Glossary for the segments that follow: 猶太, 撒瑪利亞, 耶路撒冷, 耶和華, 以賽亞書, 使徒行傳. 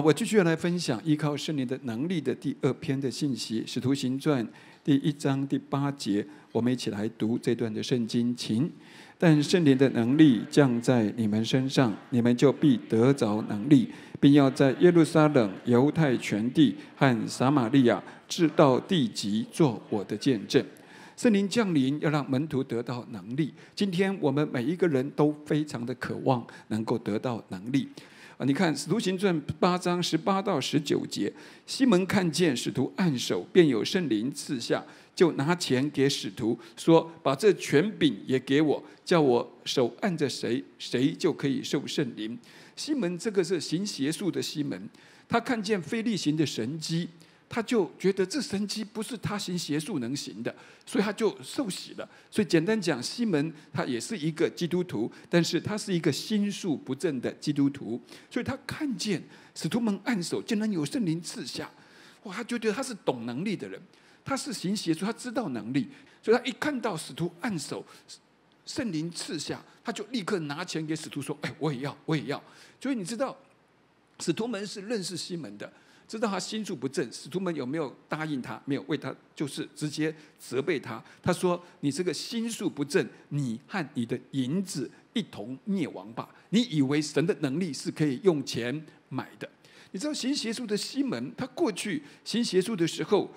好，我继续来分享依靠圣灵的能力的第二篇的信息，《使徒行传》第1章第8节，我们一起来读这段的圣经。请，但圣灵的能力降在你们身上，你们就必得着能力，并要在耶路撒冷、犹太全地和撒玛利亚，直到地极，做我的见证。 圣灵降临，要让门徒得到能力。今天我们每一个人都非常的渴望能够得到能力。你看《使徒行传》8章18到19节，西门看见使徒按手，便有圣灵赐下，就拿钱给使徒，说：“把这权柄也给我，叫我手按着谁，谁就可以受圣灵。”西门这个是行邪术的西门，他看见非利行的神迹。 他就觉得这神迹不是他行邪术能行的，所以他就受洗了。所以简单讲，西门他也是一个基督徒，但是他是一个心术不正的基督徒。所以他看见使徒们按手，竟然有圣灵赐下，哇！他觉得他是懂能力的人，他是行邪术，他知道能力，所以他一看到使徒按手，圣灵赐下，他就立刻拿钱给使徒说：“哎，我也要，我也要。”所以你知道，使徒们是认识西门的。 知道他心术不正，使徒们有没有答应他？没有，为他就是直接责备他。他说：“你这个心术不正，你和你的银子一同灭亡吧！你以为神的能力是可以用钱买的？你知道行邪术的西门，他过去行邪术的时候，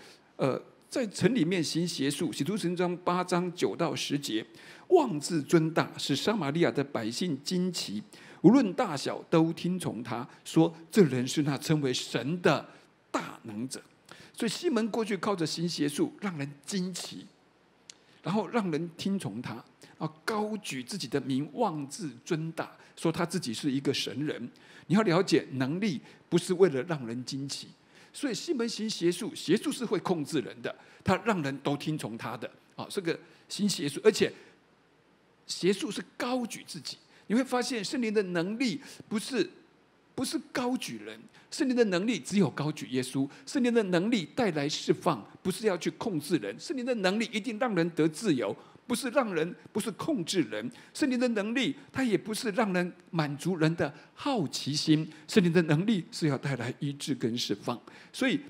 在城里面行邪术，《使徒行传》8章9到10节，妄自尊大，使撒玛利亚的百姓惊奇。” 无论大小都听从他，说这人是那称为神的大能者。所以西门过去靠着行邪术让人惊奇，然后让人听从他，啊，高举自己的名，妄自尊大，说他自己是一个神人。你要了解，能力不是为了让人惊奇。所以西门行邪术，邪术是会控制人的，他让人都听从他的啊，这个行邪术，而且邪术是高举自己。 你会发现圣灵的能力不是高举人，圣灵的能力只有高举耶稣。圣灵的能力带来释放，不是要去控制人。圣灵的能力一定让人得自由，不是控制人。圣灵的能力，它也不是让人满足人的好奇心。圣灵的能力是要带来医治跟释放。所以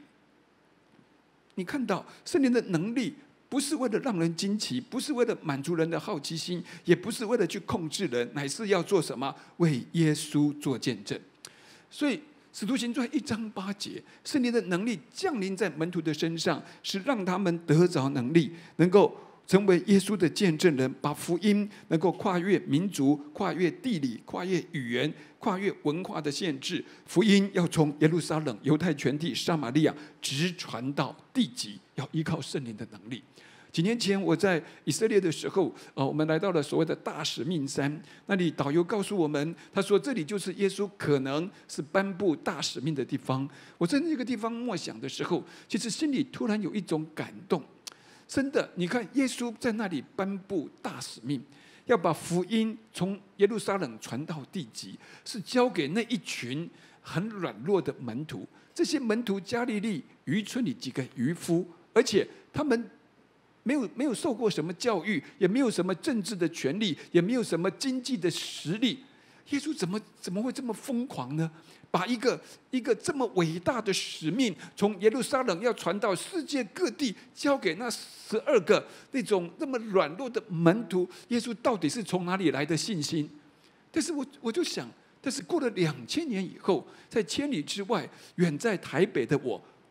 你看到圣灵的能力。 不是为了让人惊奇，不是为了满足人的好奇心，也不是为了去控制人，乃是要做什么？为耶稣做见证。所以《使徒行传》1章8节，圣灵的能力降临在门徒的身上，是让他们得着能力，能够成为耶稣的见证人，把福音能够跨越民族、跨越地理、跨越语言、跨越文化的限制。福音要从耶路撒冷、犹太全地、撒玛利亚直传到地极，要依靠圣灵的能力。 几年前我在以色列的时候，我们来到了所谓的大使命山，那里导游告诉我们，他说这里就是耶稣可能是颁布大使命的地方。我在那个地方默想的时候，其实心里突然有一种感动，真的，你看耶稣在那里颁布大使命，要把福音从耶路撒冷传到地极，是交给那一群很软弱的门徒。这些门徒，加利利渔村里几个渔夫，而且他们。 没有受过什么教育，也没有什么政治的权利，也没有什么经济的实力。耶稣怎么会这么疯狂呢？把一个这么伟大的使命，从耶路撒冷要传到世界各地，交给那12个那种那么软弱的门徒，耶稣到底是从哪里来的信心？但是我就想，但是过了2000年以后，在千里之外，远在台北的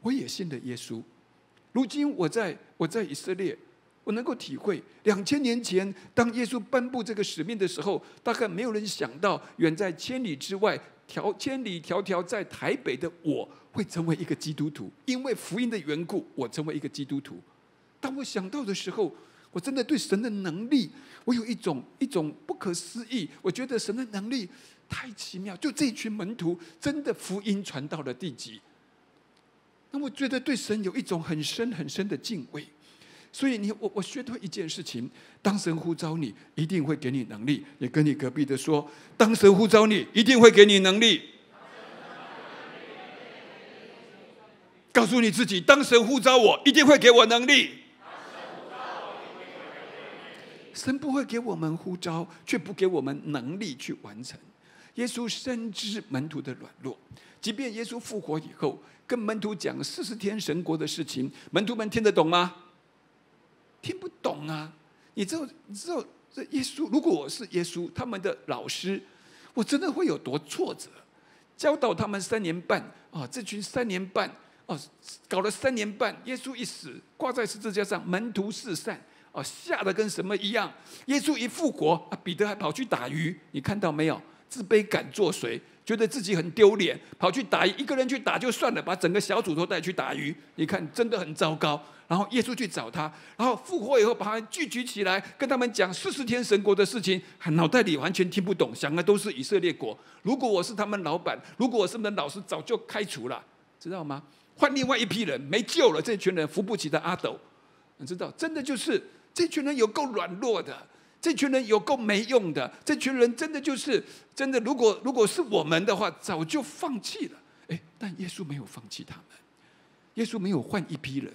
我也信了耶稣。 如今我在以色列，我能够体会2000年前当耶稣颁布这个使命的时候，大概没有人想到远在千里之外、千里迢迢在台北的我会成为一个基督徒，因为福音的缘故，我成为一个基督徒。当我想到的时候，我真的对神的能力，我有一种不可思议，我觉得神的能力太奇妙，就这一群门徒真的福音传到了地极。 那我觉得对神有一种很深很深的敬畏，所以我学会一件事情：当神呼召你，一定会给你能力。也跟你隔壁的说，当神呼召你，一定会给你能力。告诉你自己，当神呼召我，一定会给我能力。神不会给我们呼召，却不给我们能力去完成。耶稣深知门徒的软弱，即便耶稣复活以后，跟门徒讲40天神国的事情，门徒们听得懂吗？听不懂啊！你知道这耶稣，如果我是耶稣他们的老师，我真的会有多挫折？教导他们3年半啊，这群3年半啊，搞了3年半，耶稣一死，挂在十字架上，门徒四散。 哦，吓得跟什么一样！耶稣一复活，啊，彼得还跑去打鱼，你看到没有？自卑感作祟，觉得自己很丢脸，跑去打鱼，一个人去打就算了，把整个小组都带去打鱼，你看真的很糟糕。然后耶稣去找他，然后复活以后把他聚集起来，跟他们讲40天神国的事情，脑袋里完全听不懂，想的都是以色列国。如果我是他们老板，如果我是他们老师，早就开除了，知道吗？换另外一批人，没救了，这群人扶不起的阿斗，你知道，真的就是。 这群人有够软弱的，这群人有够没用的，这群人真的就是真的。如果是我们的话，早就放弃了。哎，但耶稣没有放弃他们，耶稣没有换一批人，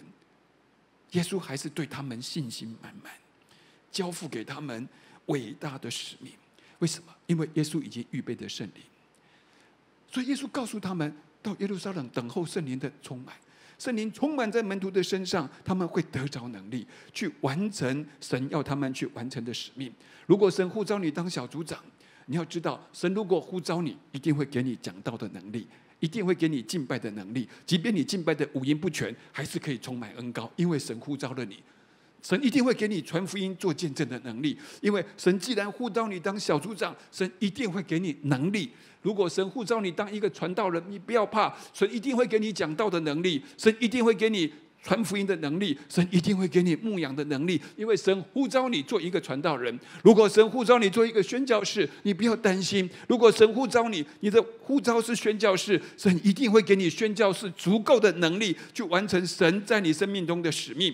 耶稣还是对他们信心满满，交付给他们伟大的使命。为什么？因为耶稣已经预备的圣灵，所以耶稣告诉他们，到耶路撒冷等候圣灵的充满。 圣灵充满在门徒的身上，他们会得着能力，去完成神要他们去完成的使命。如果神呼召你当小组长，你要知道，神如果呼召你，一定会给你讲道的能力，一定会给你敬拜的能力。即便你敬拜的五音不全，还是可以充满恩膏，因为神呼召了你。神一定会给你传福音、做见证的能力，因为神既然呼召你当小组长，神一定会给你能力。 如果神呼召你当一个传道人，你不要怕，神一定会给你讲道的能力，神一定会给你传福音的能力，神一定会给你牧养的能力，因为神呼召你做一个传道人。如果神呼召你做一个宣教士，你不要担心。如果神呼召你，你的呼召是宣教士，神一定会给你宣教士足够的能力去完成神在你生命中的使命。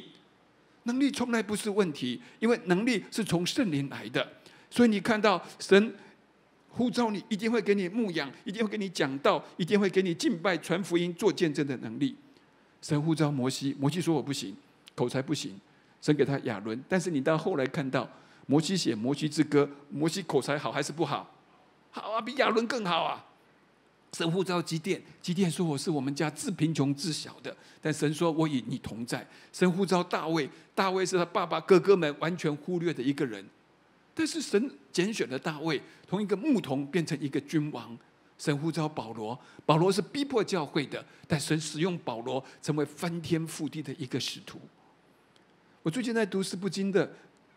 能力从来不是问题，因为能力是从圣灵来的。所以你看到神。 呼召你，一定会给你牧养，一定会给你讲道，一定会给你敬拜、传福音、做见证的能力。神呼召摩西，摩西说我不行，口才不行，神给他亚伦。但是你到后来看到，摩西写《摩西之歌》，摩西口才好还是不好？好啊，比亚伦更好啊。神呼召基甸，基甸说我是我们家自贫穷自小的，但神说我与你同在。神呼召大卫，大卫是他爸爸哥哥们完全忽略的一个人。 但是神拣选了大卫，从一个牧童变成一个君王。神呼召保罗，保罗是逼迫教会的，但神使用保罗成为翻天覆地的一个使徒。我最近在读司布金的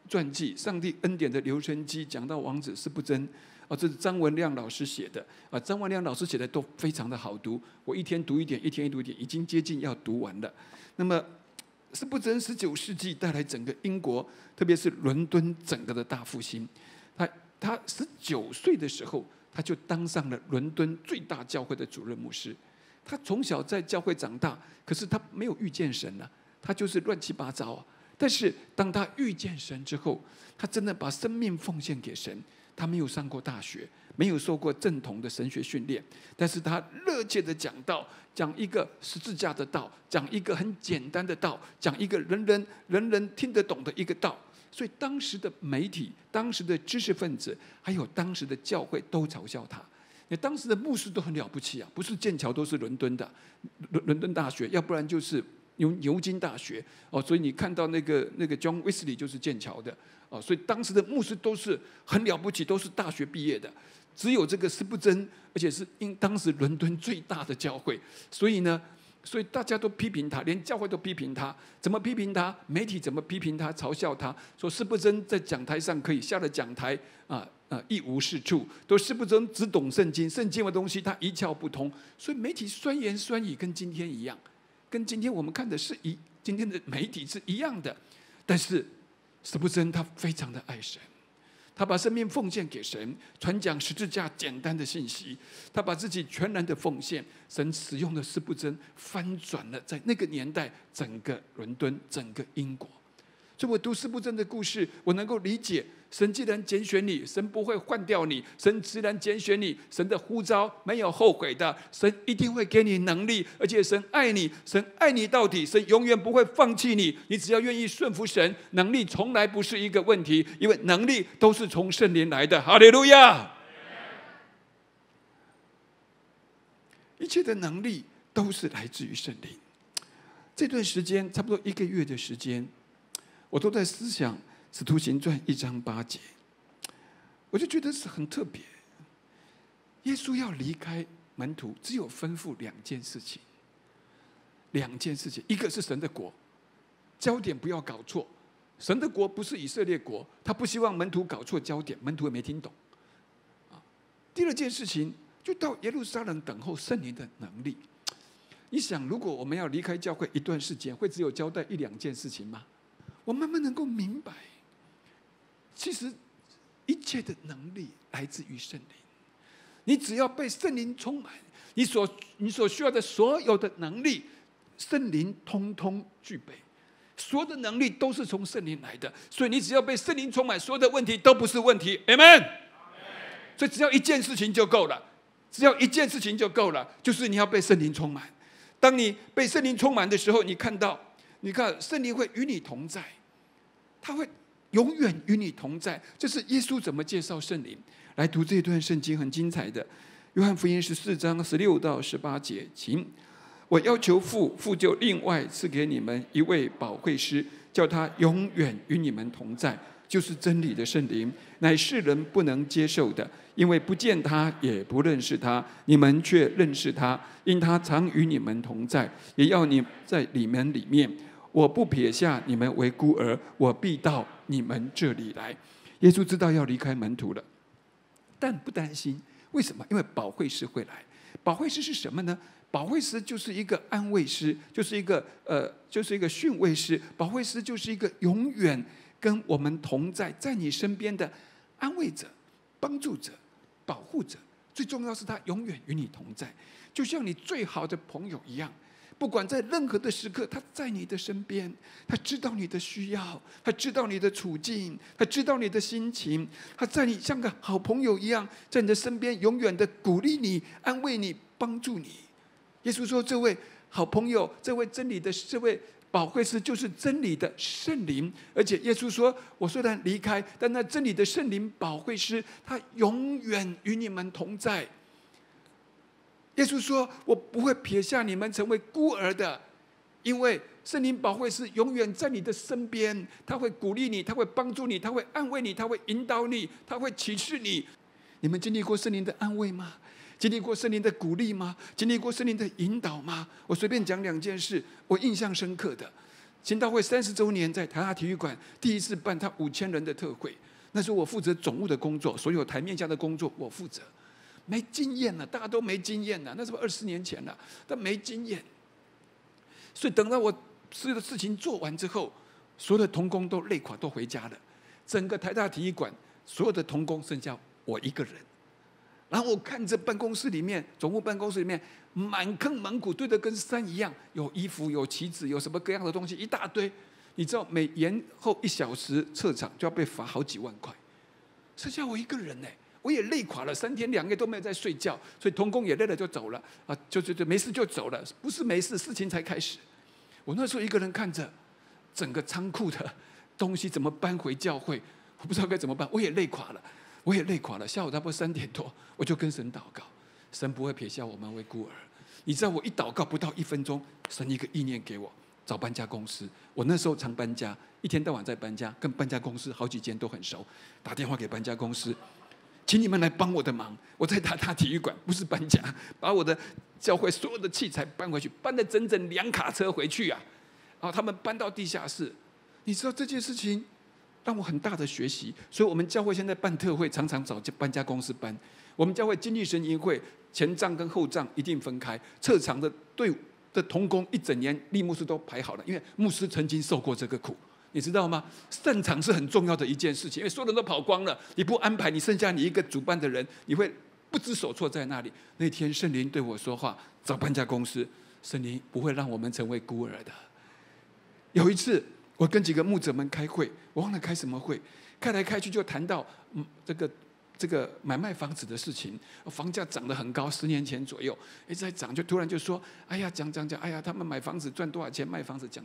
传记《上帝恩典的留声机》，讲到王子司布真，啊，这是张文亮老师写的，啊，张文亮老师写的都非常的好读，我一天读一点，一天读一点，已经接近要读完了。那么。 司布真19世纪带来整个英国，特别是伦敦整个的大复兴。他19岁的时候，他就当上了伦敦最大教会的主任牧师。他从小在教会长大，可是他没有遇见神啊，他就是乱七八糟啊。但是当他遇见神之后，他真的把生命奉献给神。他没有上过大学，没有受过正统的神学训练，但是他热切的讲道。 讲一个十字架的道，讲一个很简单的道，讲一个人人听得懂的一个道。所以当时的媒体、当时的知识分子，还有当时的教会都嘲笑他。那当时的牧师都很了不起啊，不是剑桥都是伦敦的，伦敦大学，要不然就是牛津大学哦。所以你看到那个 John Wesley 就是剑桥的哦。所以当时的牧师都是很了不起，都是大学毕业的。 只有这个司布真，而且是因当时伦敦最大的教会，所以大家都批评他，连教会都批评他，怎么批评他？媒体怎么批评他？嘲笑他说司布真在讲台上可以下了讲台一无是处，都司布真只懂圣经，圣经的东西他一窍不通，所以媒体酸言酸语跟今天一样，跟今天我们看的是今天的媒体是一样的，但是司布真他非常的爱神。 他把生命奉献给神，传讲十字架简单的信息。他把自己全然的奉献，神使用的司布真翻转了在那个年代整个伦敦、整个英国。所以我读司布真的故事，我能够理解，神既然拣选你，神不会换掉你；神既然拣选你，神的呼召没有后悔的，神一定会给你能力，而且神爱你，神爱你到底，神永远不会放弃你。你只要愿意顺服神，能力从来不是一个问题，因为能力都是从圣灵来的。哈利路亚！一切的能力都是来自于圣灵。这段时间差不多1个月的时间，我都在思想《使徒行传》1章8节，我就觉得是很特别。耶稣要离开门徒，只有吩咐2件事情，一个是神的国，焦点不要搞错。 神的国不是以色列国，他不希望门徒搞错焦点，门徒也没听懂。第2件事情，就到耶路撒冷等候圣灵的能力。你想，如果我们要离开教会一段时间，会只有交代1、2件事情吗？我慢慢能够明白，其实一切的能力来自于圣灵。你只要被圣灵充满，你所需要的所有的能力，圣灵通通具备。 所有的能力都是从圣灵来的，所以你只要被圣灵充满，所有的问题都不是问题。Amen。所以只要1件事情就够了，就是你要被圣灵充满。当你被圣灵充满的时候，你看圣灵会与你同在，他会永远与你同在。这是耶稣怎么介绍圣灵。来读这段圣经很精彩的，《约翰福音》14章16到18节，请。 我要求父，父就另外赐给你们一位保惠师，叫他永远与你们同在，就是真理的圣灵，乃是人不能接受的，因为不见他，也不认识他，你们却认识他，因他常与你们同在，也要你在你们里面。我不撇下你们为孤儿，我必到你们这里来。耶稣知道要离开门徒了，但不担心，为什么？因为保惠师会来。保惠师是什么呢？ 保惠师就是一个安慰师，就是一个训慰师。保惠师就是一个永远跟我们同在，在你身边的安慰者、帮助者、保护者。最重要是他永远与你同在，就像你最好的朋友一样。不管在任何的时刻，他在你的身边，他知道你的需要，他知道你的处境，他知道你的心情。他在你像个好朋友一样，在你的身边，永远的鼓励你、安慰你、帮助你。 耶稣说：“这位好朋友，这位真理的，这位保惠师，就是真理的圣灵。而且，耶稣说：‘我虽然离开，但那真理的圣灵保惠师，他永远与你们同在。’耶稣说：‘我不会撇下你们成为孤儿的，因为圣灵保惠师永远在你的身边，他会鼓励你，他会帮助你，他会安慰你，他会引导你，他会启示你。’你们经历过圣灵的安慰吗？” 经历过圣灵的鼓励吗？经历过圣灵的引导吗？我随便讲2件事，我印象深刻的。行道会30周年在台大体育馆第1次办他5000人的特会，那时候我负责总务的工作，所有台面下的工作我负责。没经验了，大家都没经验了，那时候20年前了，但没经验。所以等到我所有的事情做完之后，所有的同工都累垮，都回家了。整个台大体育馆所有的同工剩下我一个人。 然后我看着办公室里面，总务办公室里面满坑满谷堆得跟山一样，有衣服、有旗子、有什么各样的东西一大堆。你知道每延后1小时撤场就要被罚好几万块，剩下我一个人呢，我也累垮了，3天2夜都没有在睡觉，所以同工也累了就走了啊，就没事就走了，不是没事，事情才开始。我那时候一个人看着整个仓库的东西怎么搬回教会，我不知道该怎么办，我也累垮了。 我也累垮了，下午差不多3点多，我就跟神祷告，神不会撇下我们为孤儿。你知道我一祷告不到1分钟，神一个意念给我找搬家公司。我那时候常搬家，一天到晚在搬家，跟搬家公司好几间都很熟。打电话给搬家公司，请你们来帮我的忙。我在台大体育馆，不是搬家，把我的教会所有的器材搬回去，搬了整整2卡车回去啊。然后他们搬到地下室，你知道这件事情。 让我很大的学习，所以我们教会现在办特会，常常找搬家公司搬。我们教会经历神营会，前帐跟后帐一定分开，撤场的队伍的同工一整年，立牧师都排好了，因为牧师曾经受过这个苦，你知道吗？散场是很重要的一件事情，因为所有人都跑光了，你不安排，你剩下你一个主办的人，你会不知所措在那里。那天圣灵对我说话，找搬家公司，圣灵不会让我们成为孤儿的。有一次。 我跟几个牧者们开会，我忘了开什么会，开来开去就谈到这个买卖房子的事情，房价涨得很高，10年前左右一直在涨，就突然就说，哎呀，讲，哎呀，他们买房子赚多少钱，卖房子讲，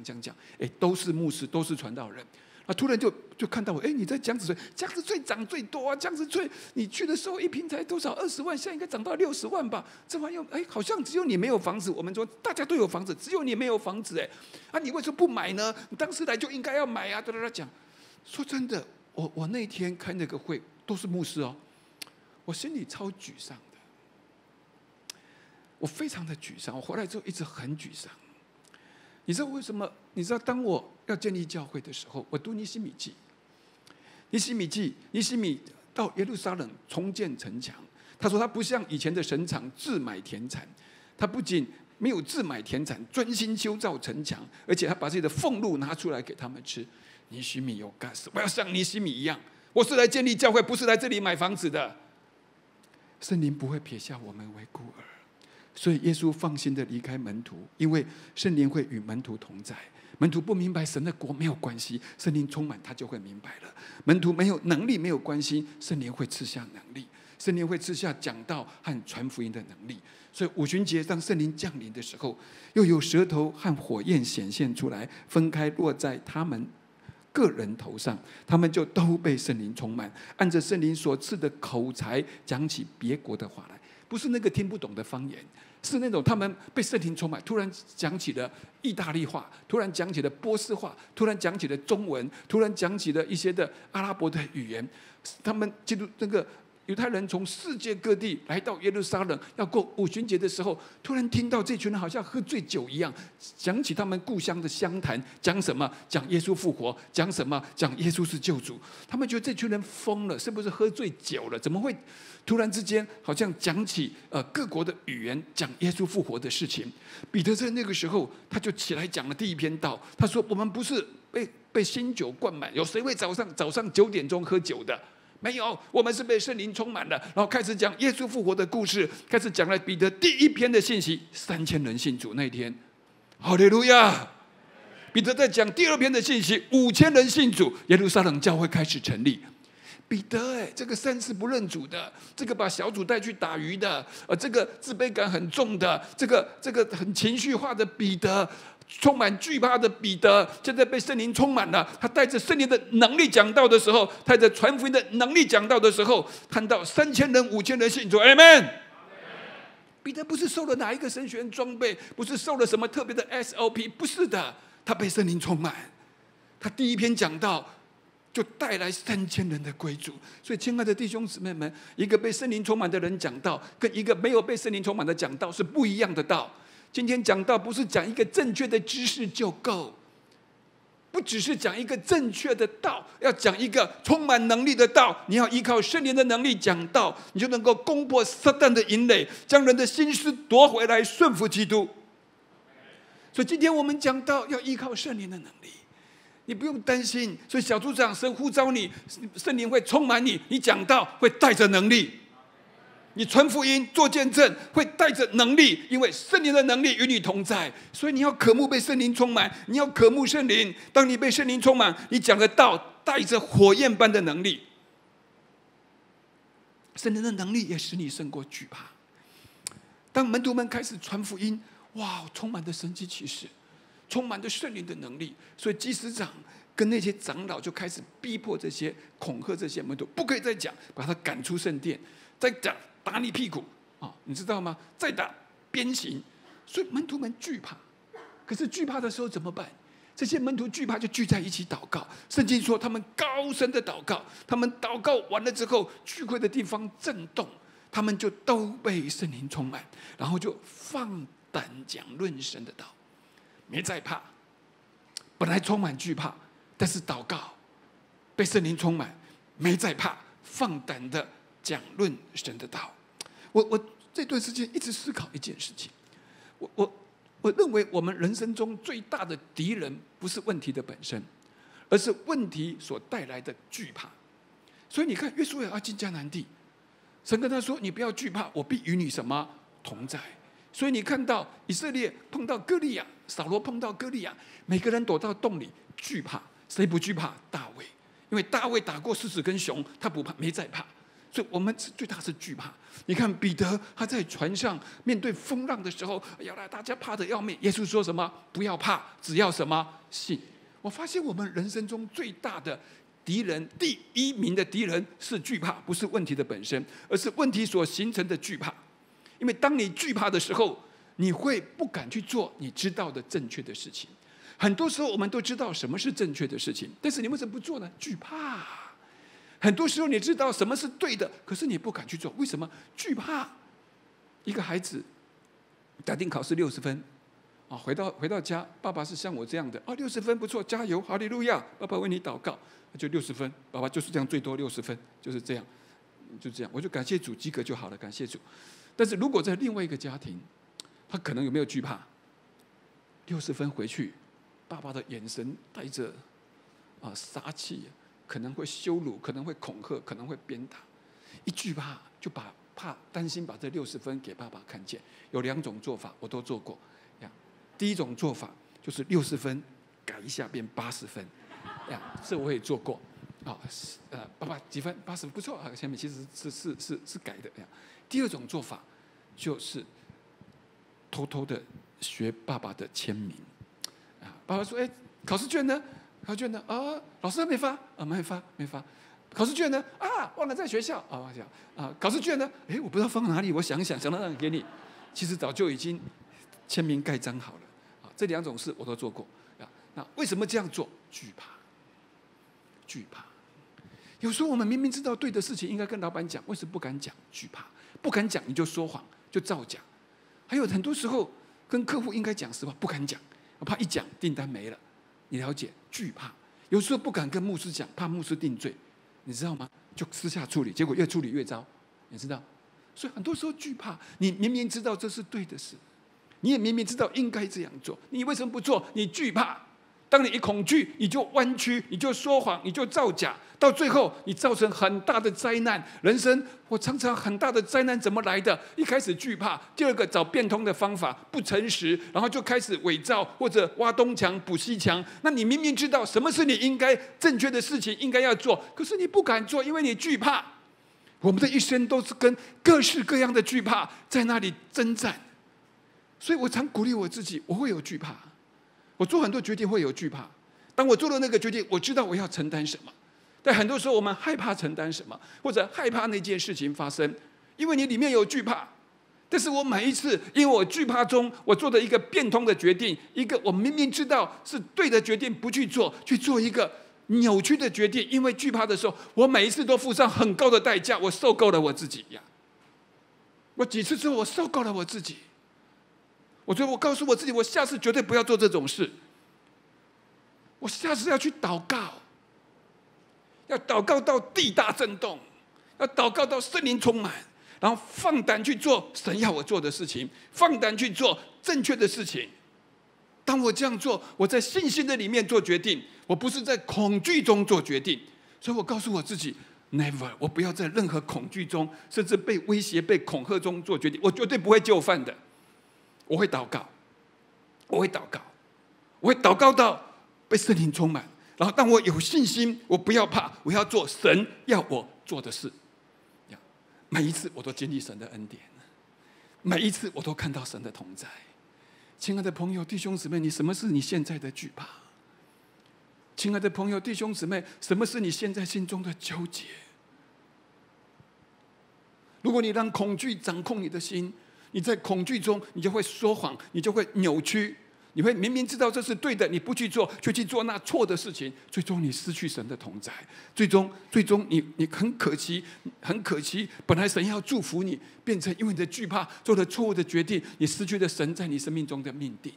哎，都是牧师，都是传道人，啊，突然就看到我，哎，你在江子翠，江子翠涨最多啊，江子翠你去的时候一平才多少20万，现在应该涨到60万吧？这玩意儿，哎，好像只有你没有房子。我们说大家都有房子，只有你没有房子，哎，啊，你为什么不买呢？你当时来就应该要买啊！讲，说真的，我那天开那个会都是牧师哦，我心里超沮丧的，我非常的沮丧，我回来之后一直很沮丧。 你知道为什么？你知道当我要建立教会的时候，我读尼希米记到耶路撒冷重建城墙。他说他不像以前的省长自买田产，他不仅没有自买田产，专心修造城墙，而且他把自己的俸禄拿出来给他们吃。尼希米有 gas， 我要像尼希米一样，我是来建立教会，不是来这里买房子的。圣灵不会撇下我们为孤儿。 所以耶稣放心的离开门徒，因为圣灵会与门徒同在。门徒不明白神的国没有关系，圣灵充满他就会明白了。门徒没有能力没有关系，圣灵会赐下能力，圣灵会赐下讲道和传福音的能力。所以五旬节当圣灵降临的时候，又有舌头和火焰显现出来，分开落在他们个人头上，他们就都被圣灵充满，按着圣灵所赐的口才讲起别国的话来。 不是那个听不懂的方言，是那种他们被圣灵充满，突然讲起了意大利话，突然讲起了波斯话，突然讲起了中文，突然讲起了一些的阿拉伯的语言。他们基督那个犹太人从世界各地来到耶路撒冷，要过五旬节的时候，突然听到这群人好像喝醉酒一样，讲起他们故乡的乡谈，讲什么？讲耶稣复活，讲什么？讲耶稣是救主。他们觉得这群人疯了，是不是喝醉酒了？怎么会？ 突然之间，好像讲起各国的语言，讲耶稣复活的事情。彼得在那个时候，他就起来讲了第一篇道。他说：“我们不是被新酒灌满，有谁会早上9点钟喝酒的？没有，我们是被圣灵充满了。”然后开始讲耶稣复活的故事，开始讲了彼得第一篇的信息。3000人信主那一天，哈利路亚！彼得在讲第二篇的信息，5000人信主，耶路撒冷教会开始成立。 彼得，哎，这个三次不认主的，这个把小组带去打鱼的，这个自卑感很重的，这个很情绪化的彼得，充满惧怕的彼得，现在被圣灵充满了。他带着圣灵的能力讲道的时候，带着传福音的能力讲道的时候，看到3000人、5000人信主 ，Amen。彼得不是受了哪一个神学院装备，不是受了什么特别的 SOP， 不是的，他被圣灵充满。他第一篇讲道。 就带来3000人的归主，所以亲爱的弟兄姊妹们，一个被圣灵充满的人讲道，跟一个没有被圣灵充满的讲道是不一样的道。今天讲道不是讲一个正确的知识就够，不只是讲一个正确的道，要讲一个充满能力的道。你要依靠圣灵的能力讲道，你就能够攻破撒旦的营垒，将人的心思夺回来，顺服基督。所以今天我们讲道要依靠圣灵的能力。 你不用担心，所以小组长神呼召你，圣灵会充满你，你讲道会带着能力，你传福音做见证会带着能力，因为圣灵的能力与你同在，所以你要渴慕被圣灵充满，你要渴慕圣灵。当你被圣灵充满，你讲的道带着火焰般的能力，圣灵的能力也使你胜过惧怕。当门徒们开始传福音，哇，充满着神迹奇事。 充满着圣灵的能力，所以祭司长跟那些长老就开始逼迫这些、恐吓这些门徒，不可以再讲，把他赶出圣殿，再讲打你屁股啊，你知道吗？再打鞭刑，所以门徒们惧怕。可是惧怕的时候怎么办？这些门徒惧怕就聚在一起祷告。圣经说他们高声的祷告，他们祷告完了之后，聚会的地方震动，他们就都被圣灵充满，然后就放胆讲论神的道。 没再怕，本来充满惧怕，但是祷告被圣灵充满，没再怕，放胆的讲论神的道。我这段时间一直思考一件事情，我认为我们人生中最大的敌人不是问题的本身，而是问题所带来的惧怕。所以你看，约书亚要进迦南地，神跟他说：“你不要惧怕，我必与你什么同在。” 所以你看到以色列碰到歌利亚，扫罗碰到歌利亚，每个人躲到洞里惧怕，谁不惧怕？大卫，因为大卫打过狮子跟熊，他不怕，没再怕。所以我们最大是惧怕。你看彼得他在船上面对风浪的时候，哎呀，大家怕得要命。耶稣说什么？不要怕，只要什么信。我发现我们人生中最大的敌人，第一名的敌人是惧怕，不是问题的本身，而是问题所形成的惧怕。因为当你惧怕的时候，你会不敢去做你知道的正确的事情。很多时候我们都知道什么是正确的事情，但是你为什么不做呢？惧怕。很多时候你知道什么是对的，可是你不敢去做，为什么？惧怕。一个孩子打定考试60分。 啊，回到家，爸爸是像我这样的啊，60分不错，加油，哈利路亚，爸爸为你祷告，就60分，爸爸就是这样，最多60分，就是这样，就这样，我就感谢主，及格就好了，感谢主。但是如果在另外一个家庭，他可能有没有惧怕？60分回去，爸爸的眼神带着啊杀气，可能会羞辱，可能会恐吓，可能会鞭打，一惧怕就怕担心把这60分给爸爸看见。有2种做法，我都做过。 第一种做法就是60分改一下变80分，呀，这我也做过，啊，爸爸几分？80不错啊，下面其实是改的呀。第二种做法就是偷偷的学爸爸的签名，啊，爸爸说，哎，考试卷呢？考卷呢？啊，老师没发，啊，没发。 考试卷呢？啊，忘了在学校啊，忘了啊。考试卷呢？哎，我不知道放哪里，我想到哪里给你，其实早就已经签名盖章好了。 这2种事我都做过啊，那为什么这样做？惧怕，惧怕。有时候我们明明知道对的事情应该跟老板讲，为什么不敢讲？惧怕，不敢讲你就说谎，就造假。还有很多时候跟客户应该讲实话，不敢讲，怕一讲订单没了。你了解？惧怕。有时候不敢跟牧师讲，怕牧师定罪，你知道吗？就私下处理，结果越处理越糟，你知道？所以很多时候惧怕，你明明知道这是对的事。 你也明明知道应该这样做，你为什么不做？你惧怕。当你一恐惧，你就弯曲，你就说谎，你就造假，到最后你造成很大的灾难。人生我常常很大的灾难怎么来的？一开始惧怕，第2个找变通的方法，不诚实，然后就开始伪造或者挖东墙补西墙。那你明明知道什么是你应该正确的事情，应该要做，可是你不敢做，因为你惧怕。我们的一生都是跟各式各样的惧怕在那里征战。 所以我常鼓励我自己，我会有惧怕，我做很多决定会有惧怕。当我做了那个决定，我知道我要承担什么，但很多时候我们害怕承担什么，或者害怕那件事情发生，因为你里面有惧怕。但是我每一次因为我惧怕中，我做的一个变通的决定，一个我明明知道是对的决定不去做，去做一个扭曲的决定，因为惧怕的时候，我每一次都付上很高的代价，我受够了我自己呀。我几次之后，我受够了我自己。 我告诉我自己，我下次绝对不要做这种事。我下次要去祷告，要祷告到地大震动，要祷告到圣灵充满，然后放胆去做神要我做的事情，放胆去做正确的事情。当我这样做，我在信心的里面做决定，我不是在恐惧中做决定。所以我告诉我自己 ，never， 我不要在任何恐惧中，甚至被威胁、被恐吓中做决定，我绝对不会就范的。 我会祷告，我会祷告，我会祷告到被圣灵充满。然后，当我有信心，我不要怕，我要做神要我做的事。每一次我都经历神的恩典，每一次我都看到神的同在。亲爱的朋友、弟兄姊妹，你什么是你现在的惧怕？亲爱的朋友、弟兄姊妹，什么是你现在心中的纠结？如果你让恐惧掌控你的心， 你在恐惧中，你就会说谎，你就会扭曲，你会明明知道这是对的，你不去做，却去做那错的事情，最终你失去神的同在，最终你很可惜，很可惜，本来神要祝福你，变成因为你的惧怕做了错误的决定，你失去了神在你生命中的命定。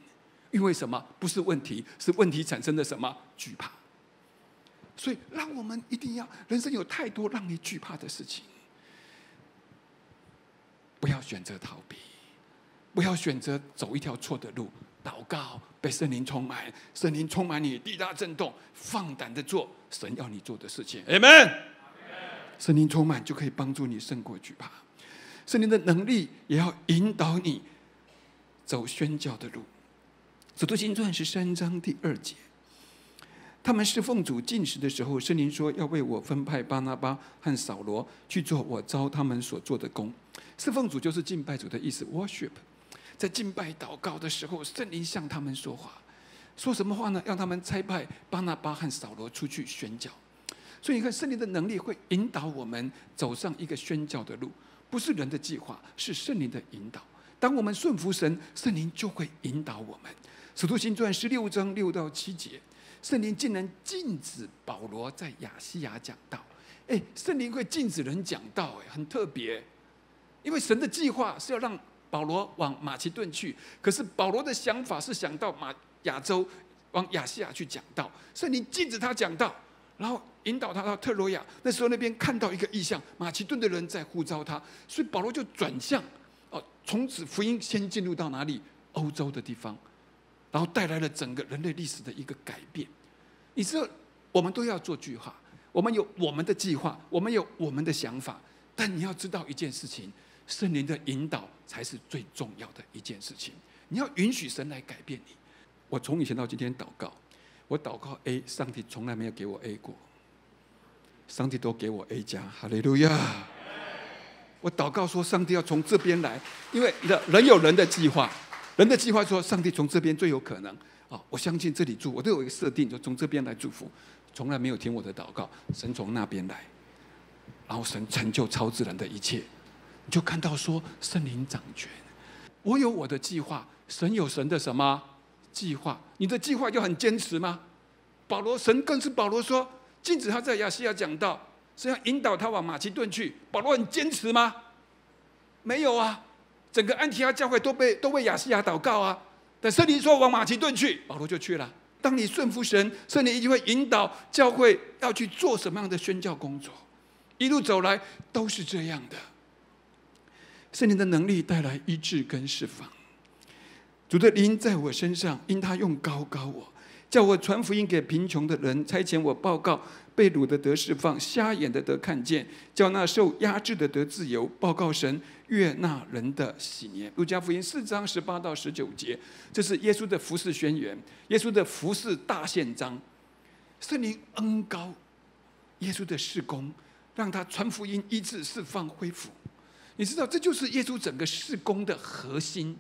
因为什么？不是问题，是问题产生的什么？惧怕。所以，让我们一定要，人生有太多让你惧怕的事情。 不要选择逃避，不要选择走一条错的路。祷告，被圣灵充满，圣灵充满你，地大震动，放胆的做神要你做的事情。Amen。圣灵充满就可以帮助你胜过惧怕，圣灵的能力也要引导你走宣教的路。使徒行传13章第2节，他们侍奉主禁食的时候，圣灵说要为我分派巴拿巴和扫罗去做我召他们所做的工。 侍奉主就是敬拜主的意思 ，worship， 在敬拜祷告的时候，圣灵向他们说话。说什么话呢？让他们差派巴拿巴和扫罗出去宣教。所以你看，圣灵的能力会引导我们走上一个宣教的路，不是人的计划，是圣灵的引导。当我们顺服神，圣灵就会引导我们。使徒行传16章6到7节，圣灵竟然禁止保罗在亚细亚讲道。哎，圣灵会禁止人讲道，哎，很特别。因为神的计划是要让保罗往马其顿去，可是保罗的想法是想到亚洲，往亚细亚去讲道，圣灵禁止他讲道，然后引导他到特洛亚。那时候那边看到一个异象，马其顿的人在呼召他，所以保罗就转向，哦，从此福音先进入到哪里？欧洲的地方，然后带来了整个人类历史的一个改变。你知道，我们都要做计划，我们有我们的计划，我们有我们的想法，但你要知道一件事情。圣灵的引导才是最重要的一件事情。你要允许神来改变你。我从以前到今天祷告，我祷告 A， 上帝从来没有给我 A 过，上帝都给我 A 加，哈利路亚！我祷告说，上帝要从这边来，因为人有人的计划，人的计划说，上帝从这边最有可能。我相信这里祝，我都有一个设定，就从这边来祝福。从来没有听我的祷告，神从那边来，然后神成就超自然的一切。你就看到说圣灵掌权，我有我的计划，神有神的什么计划？你的计划就很坚持吗？保罗，神更是保罗说禁止他在亚细亚讲道，是要引导他往马其顿去。保罗很坚持吗？没有啊，整个安提阿教会都为亚细亚祷告啊，但圣灵说往马其顿去，保罗就去了。当你顺服神，圣灵一定会引导教会要去做什么样的宣教工作。一路走来都是这样的。圣灵的能力带来医治跟释放。主的灵在我身上，因他用膏膏我，叫我传福音给贫穷的人，差遣我报告被掳的得释放，瞎眼的得看见，叫那受压制的得自由，报告神悦纳人的喜年。路加福音4章18到19节，这是耶稣的服事宣言，耶稣的服事大宪章。圣灵恩膏耶稣的事工，让他传福音、医治、释放、恢复。你知道，这就是耶稣整个事工的核心。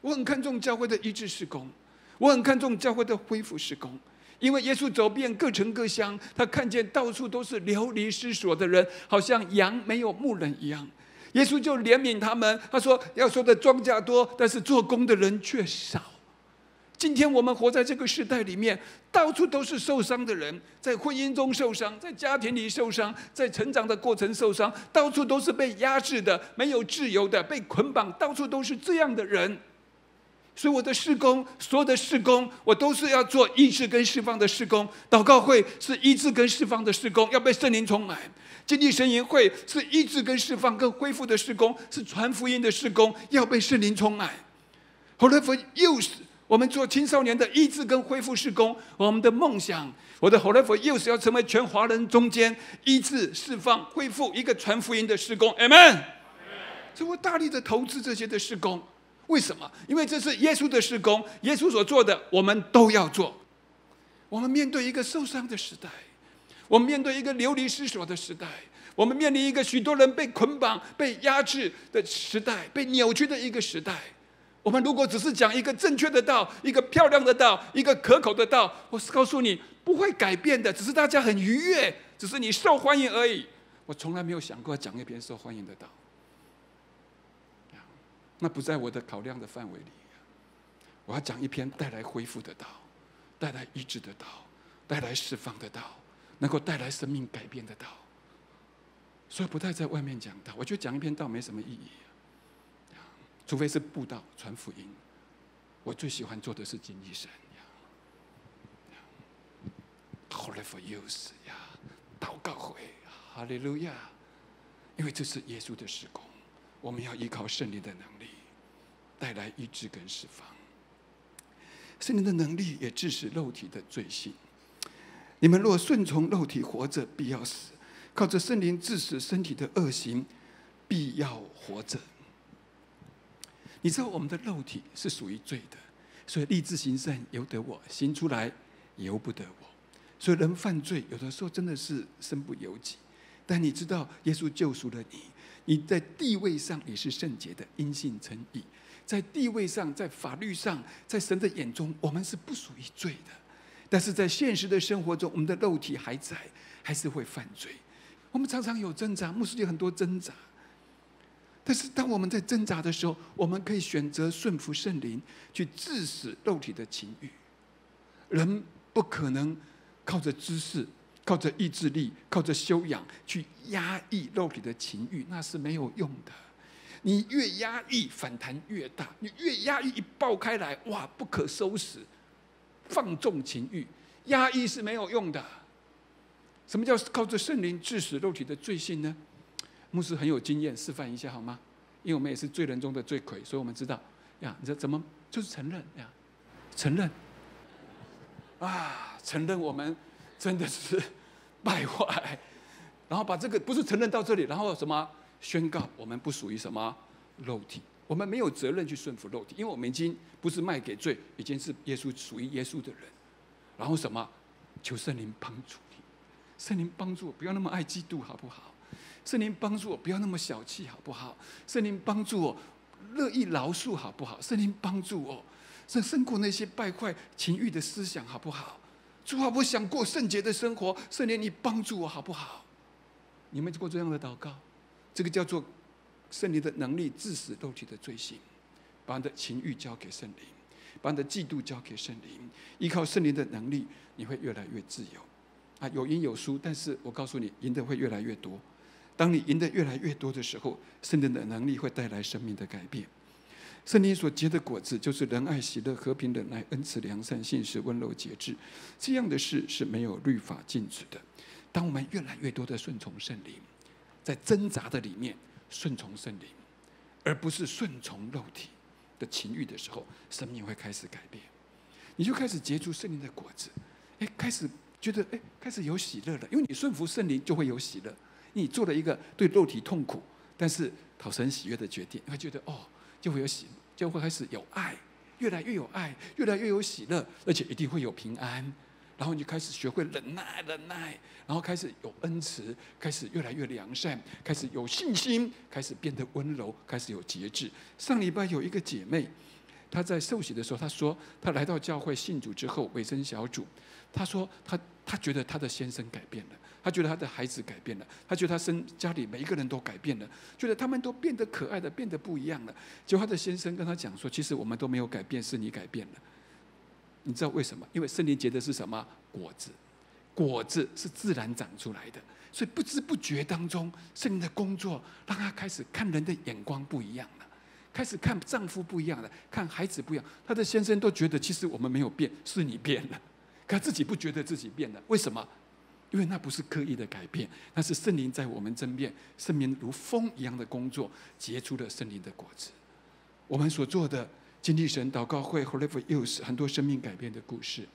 我很看重教会的医治事工，我很看重教会的恢复事工，因为耶稣走遍各城各乡，他看见到处都是流离失所的人，好像羊没有牧人一样。耶稣就怜悯他们，他说：“要说的庄稼多，但是做工的人却少。”今天我们活在这个时代里面，到处都是受伤的人，在婚姻中受伤，在家庭里受伤，在成长的过程受伤，到处都是被压制的、没有自由的、被捆绑，到处都是这样的人。所以我的事工，所有的事工，我都是要做医治跟释放的事工。祷告会是医治跟释放的事工，要被圣灵充满。经历神营会是医治跟释放跟恢复的事工，是传福音的事工，要被圣灵充满。Holy Youth，我们做青少年的医治跟恢复事工，我们的梦想，我的 Holy for Youth 要成为全华人中间医治、释放、恢复一个传福音的事工。 Amen。 所以我大力的投资这些的事工，为什么？因为这是耶稣的事工，耶稣所做的我们都要做。我们面对一个受伤的时代，我们面对一个流离失所的时代，我们面临一个许多人被捆绑、被压制的时代，被扭曲的一个时代。我们如果只是讲一个正确的道，一个漂亮的道，一个可口的道，我告诉你不会改变的，只是大家很愉悦，只是你受欢迎而已。我从来没有想过讲一篇受欢迎的道，那不在我的考量的范围里。我要讲一篇带来恢复的道，带来医治的道，带来释放的道，能够带来生命改变的道。所以不太在外面讲道，我觉得讲一篇道没什么意义，除非是布道传福音。我最喜欢做的是经历神，Holy for Youth，祷告会，哈利路亚！因为这是耶稣的事工，我们要依靠圣灵的能力，带来医治跟释放。圣灵的能力也致使肉体的罪性。你们若顺从肉体活着，必要死；靠着圣灵致使身体的恶行，必要活着。你知道我们的肉体是属于罪的，所以立志行善由得我，行出来由不得我。所以人犯罪有的时候真的是身不由己。但你知道耶稣救赎了你，你在地位上也是圣洁的，因信称义。在地位上、在法律上、在神的眼中，我们是不属于罪的。但是在现实的生活中，我们的肉体还在，还是会犯罪。我们常常有挣扎，牧师有很多挣扎。但是当我们在挣扎的时候，我们可以选择顺服圣灵，去致死肉体的情欲。人不可能靠着知识、靠着意志力、靠着修养去压抑肉体的情欲，那是没有用的。你越压抑，反弹越大。你越压抑，一爆开来，哇，不可收拾。放纵情欲，压抑是没有用的。什么叫靠着圣灵致死肉体的罪性呢？牧师很有经验，示范一下好吗？因为我们也是罪人中的罪魁，所以我们知道呀。你说怎么就是承认呀？承认啊，承认我们真的是败坏，然后把这个不是承认到这里，然后什么宣告我们不属于什么肉体。我们没有责任去顺服肉体，因为我们已经不是卖给罪，已经是耶稣属于耶稣的人。然后什么？求圣灵帮助你，圣灵帮助我，不要那么爱嫉妒，好不好？圣灵帮助我，不要那么小气，好不好？圣灵帮助我，乐意饶恕，好不好？圣灵帮助我，胜过那些败坏情欲的思想，好不好？主啊，我想过圣洁的生活，圣灵你帮助我，好不好？你们做这样的祷告，这个叫做圣灵的能力致死肉体的罪行。把你的情欲交给圣灵，把你的嫉妒交给圣灵，依靠圣灵的能力，你会越来越自由啊！有赢有输，但是我告诉你，赢的会越来越多。当你赢得越来越多的时候，圣灵的能力会带来生命的改变。圣灵所结的果子就是仁爱、喜乐、和平、忍耐、恩慈、良善、信实、温柔、节制，这样的事是没有律法禁止的。当我们越来越多的顺从圣灵，在挣扎的里面顺从圣灵，而不是顺从肉体的情欲的时候，生命会开始改变，你就开始结出圣灵的果子。开始觉得开始有喜乐了，因为你顺服圣灵就会有喜乐。你做了一个对肉体痛苦，但是讨神喜悦的决定，会觉得哦，就会有喜，就会开始有爱，越来越有爱，越来越有喜乐，而且一定会有平安。然后你就开始学会忍耐，然后开始有恩慈，开始越来越良善，开始有信心，开始变得温柔，开始有节制。上礼拜有一个姐妹，她在受洗的时候，她说她来到教会信主之后，委身小组，她说她觉得她的先生改变了，她觉得她的孩子改变了，她觉得她家里每一个人都改变了，觉得他们都变得可爱的，变得不一样了。结果她的先生跟她讲说，其实我们都没有改变，是你改变了。你知道为什么？因为圣灵结的是什么果子？果子是自然长出来的，所以不知不觉当中，圣灵的工作让他开始看人的眼光不一样了，开始看丈夫不一样了，看孩子不一样。他的先生都觉得其实我们没有变，是你变了，可他自己不觉得自己变了。为什么？因为那不是刻意的改变，那是圣灵在我们身边，圣灵如风一样的工作，结出了圣灵的果子。我们所做的。经历神祷告会 Forever Youth 很多生命改变的故事，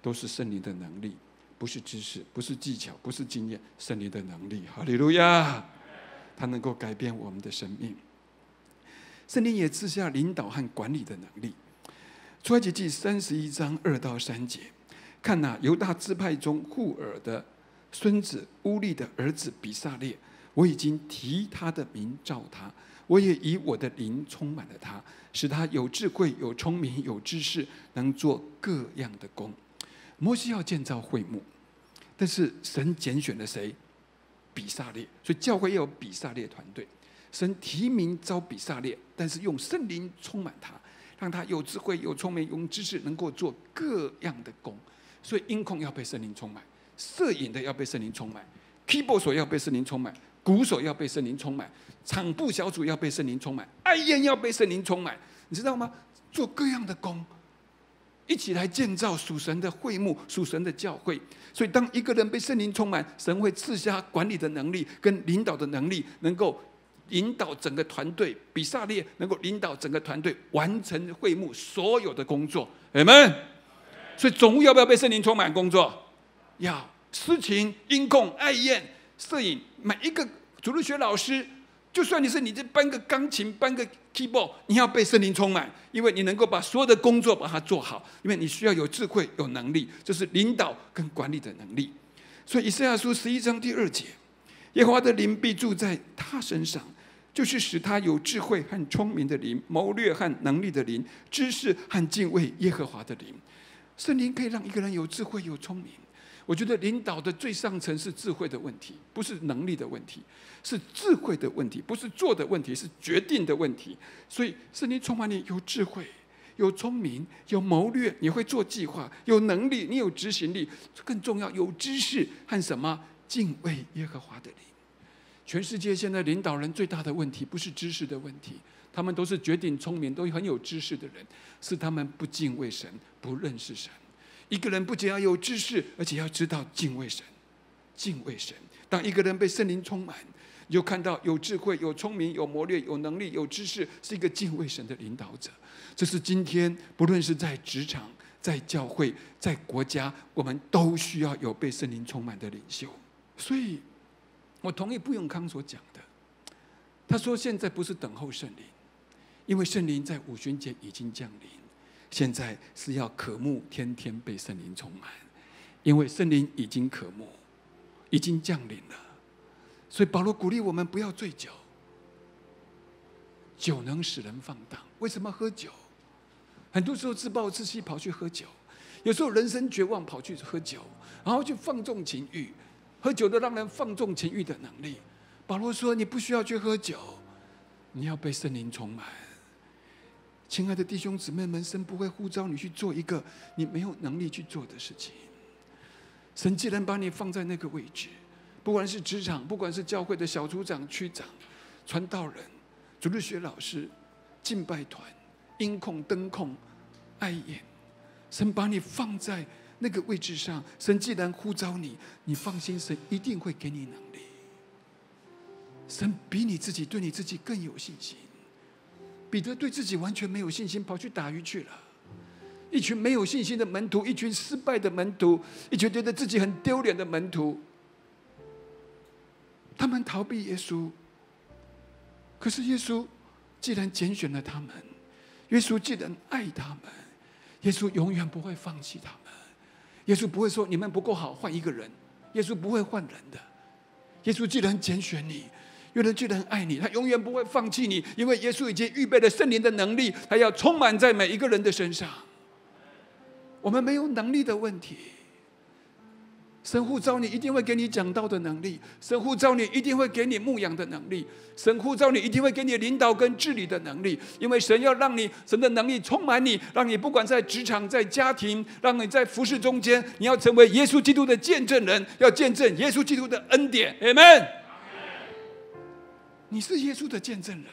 都是圣灵的能力，不是知识，不是技巧，不是经验，圣灵的能力。哈利路亚，它能够改变我们的生命。圣灵也赐下领导和管理的能力。出埃及记31章2到3节，看哪，犹大支派中户珥的孙子乌利的儿子比撒列，我已经提他的名召他，我也以我的灵充满了他，使他有智慧、有聪明、有知识，能做各样的工。摩西要建造会幕，但是神拣选了谁？比撒列，所以教会要有比撒列团队。神提名召比撒列，但是用圣灵充满他，让他有智慧、有聪明、有知识，能够做各样的工。所以音控要被圣灵充满，摄影的要被圣灵充满， keyboard 手要被圣灵充满。鼓手要被圣灵充满，场部小组要被圣灵充满，爱宴要被圣灵充满，你知道吗？做各样的工，一起来建造属神的会幕，属神的教会。所以，当一个人被圣灵充满，神会赐下管理的能力跟领导的能力，能够引导整个团队。比撒列能够领导整个团队完成会幕所有的工作。Amen。所以，总务要不要被圣灵充满工作？要。诗情、音控、爱宴。摄影，每一个主日学老师，就算你搬个钢琴、搬个 keyboard， 你要被圣灵充满，因为你能够把所有的工作把它做好，因为你需要有智慧、有能力，就是领导跟管理的能力。所以以赛亚书11章第2节，耶和华的灵必住在他身上，就是使他有智慧和聪明的灵，谋略和能力的灵，知识和敬畏耶和华的灵。圣灵可以让一个人有智慧、有聪明。我觉得领导的最上层是智慧的问题，不是能力的问题，是智慧的问题，不是做的问题，是决定的问题。所以圣灵充满你，有智慧、有聪明、有谋略，你会做计划；有能力，你有执行力。更重要，有知识和什么？敬畏耶和华的灵。全世界现在领导人最大的问题不是知识的问题，他们都是绝顶聪明，都很有知识的人，是他们不敬畏神，不认识神。一个人不仅要有知识，而且要知道敬畏神，敬畏神。当一个人被圣灵充满，你就看到有智慧、有聪明、有谋略、有能力、有知识，是一个敬畏神的领导者。这是今天不论是在职场、在教会、在国家，我们都需要有被圣灵充满的领袖。所以我同意布永康所讲的，他说现在不是等候圣灵，因为圣灵在五旬节已经降临，现在是要渴慕天天被圣灵充满，因为圣灵已经渴慕，已经降临了。所以保罗鼓励我们不要醉酒，酒能使人放荡。为什么喝酒？很多时候自暴自弃跑去喝酒，有时候人生绝望跑去喝酒，然后去放纵情欲。喝酒的让人放纵情欲的能力，保罗说你不需要去喝酒，你要被圣灵充满。亲爱的弟兄姊妹们，神不会呼召你去做一个你没有能力去做的事情。神既然把你放在那个位置，不管是职场，不管是教会的小组长、区长、传道人、主日学老师、敬拜团、音控、灯控、爱演，神把你放在那个位置上，神既然呼召你，你放心，神一定会给你能力。神比你自己对你自己更有信心。彼得对自己完全没有信心，跑去打鱼去了。一群没有信心的门徒，一群失败的门徒，一群觉得自己很丢脸的门徒，他们逃避耶稣。可是耶稣既然拣选了他们，耶稣既然爱他们，耶稣永远不会放弃他们。耶稣不会说你们不够好，换一个人。耶稣不会换人的。耶稣既然拣选你，耶稣既然爱你，他永远不会放弃你，因为耶稣已经预备了圣灵的能力，他要充满在每一个人的身上。我们没有能力的问题，神呼召你一定会给你讲道的能力，神呼召你一定会给你牧养的能力，神呼召你一定会给你领导跟治理的能力，因为神要让你神的能力充满你，让你不管在职场、在家庭，让你在服事中间，你要成为耶稣基督的见证人，要见证耶稣基督的恩典。 Amen。 你是耶稣的见证人，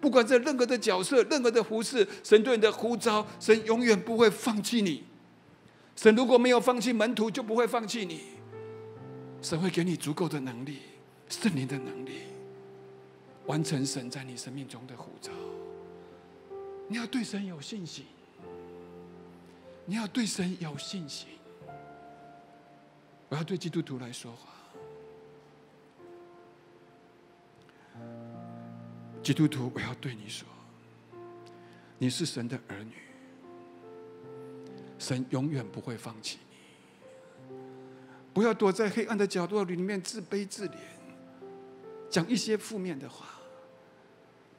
不管在任何的角色、任何的服事，神对你的呼召，神永远不会放弃你。神如果没有放弃门徒，就不会放弃你。神会给你足够的能力，圣灵的能力，完成神在你生命中的呼召。你要对神有信心，你要对神有信心。我要对基督徒来说话。基督徒，我要对你说，你是神的儿女。神永远不会放弃你，不要躲在黑暗的角落里面自卑自怜，讲一些负面的话。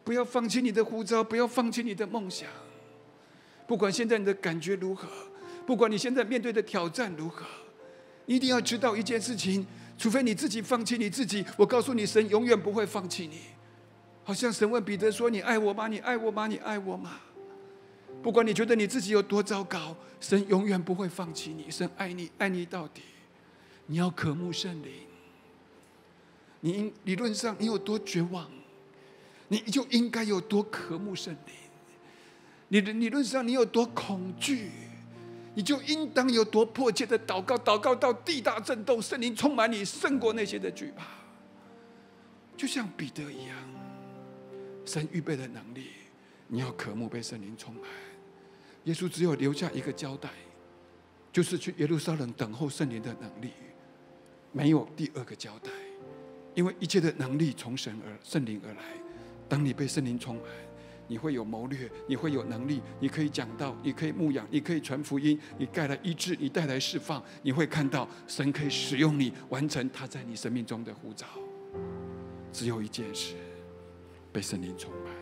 不要放弃你的呼召，不要放弃你的梦想。不管现在你的感觉如何，不管你现在面对的挑战如何，你一定要知道一件事情，除非你自己放弃你自己，我告诉你，神永远不会放弃你。好像神问彼得说，你爱我吗？你爱我吗？你爱我吗？不管你觉得你自己有多糟糕，神永远不会放弃你，神爱你，爱你到底。你要渴慕圣灵。你理论上你有多绝望，你就应该有多渴慕圣灵。你理论上你有多恐惧，你就应当有多迫切的祷告，祷告到地大震动，圣灵充满你，胜过那些的惧怕。就像彼得一样，神预备的能力，你要渴慕被圣灵充满。耶稣只有留下一个交代，就是去耶路撒冷等候圣灵的能力，没有第二个交代。因为一切的能力从圣灵而来。当你被圣灵充满，你会有谋略，你会有能力，你可以讲道，你可以牧养，你可以传福音，你带来医治，你带来释放。你会看到神可以使用你，完成他在你生命中的呼召。只有一件事，被圣灵充满，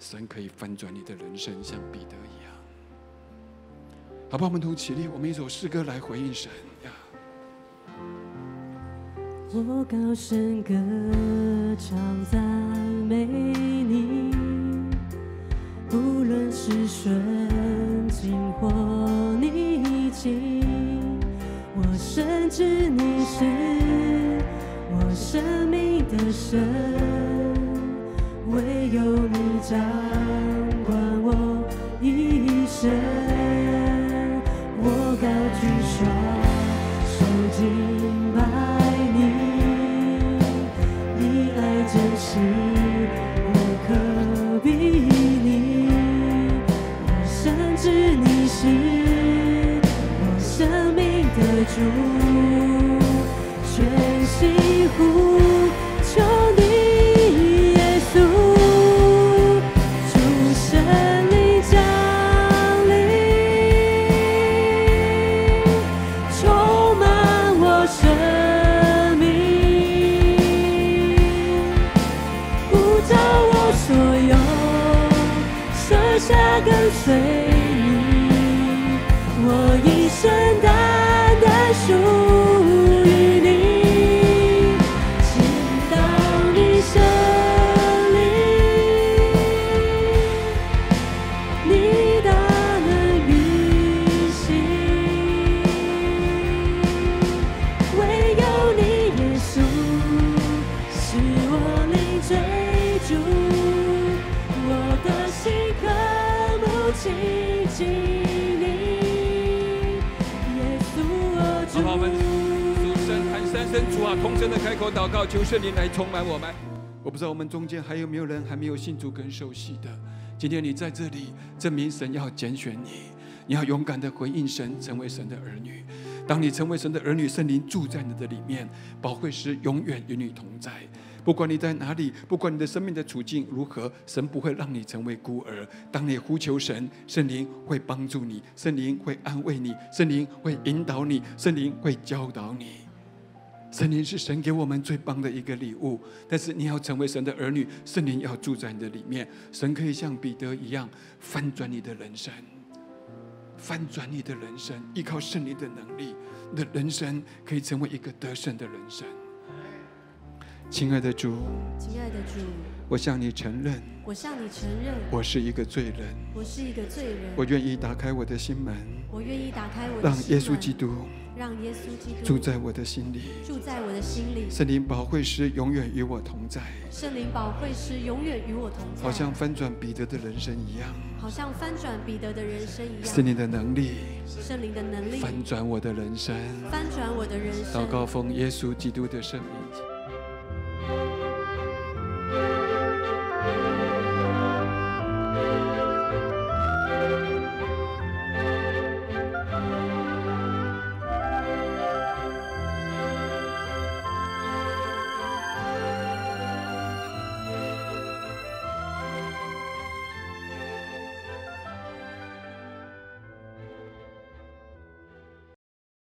神可以翻转你的人生，像彼得一样。好不好？我们同起立，我们一首诗歌来回应神呀。我高声歌唱赞美你，无论是顺境或逆境，我深知你是我生命的神，唯有你掌管我一生。我高举双手敬拜。 珍惜无可比拟，我深知你是我生命的主，全心呼求你，耶稣，主神灵降临，充满我身。 跟随你，我一生单单属于你。倾倒你神灵，你大能运行，唯有你耶稣是我灵追逐，我的心渴。 亲近你，耶稣我主。好，我们主神喊三声主啊，同声的开口祷告，求圣灵来充满我们。我不知道我们中间还有没有人还没有信主跟受洗的，今天你在这里，证明神要拣选你，你要勇敢的回应神，成为神的儿女。 当你成为神的儿女，圣灵住在你的里面，保惠师永远与你同在。不管你在哪里，不管你的生命的处境如何，神不会让你成为孤儿。当你呼求神，圣灵会帮助你，圣灵会安慰你，圣灵会引导你，圣灵会教导你。 圣灵是神给我们最棒的一个礼物，但是你要成为神的儿女，圣灵要住在你的里面。神可以像彼得一样翻转你的人生。 翻转你的人生，依靠圣灵的能力，你的人生可以成为一个得胜的人生。亲爱的主，亲爱的主，我向你承认，我向你承认，我是一个罪人，我是一个罪人，我愿意打开我的心门，我愿意打开我的心门，让耶稣基督。 让耶稣基督住在我的心里，住在我的心里。圣灵保惠师永远与我同在，圣灵保惠师永远与我同在。好像翻转彼得的人生一样，好像翻转彼得的人生一样。圣灵的能力，圣灵的能力翻转我的人生，翻转我的人生。祷告奉耶稣基督的圣名。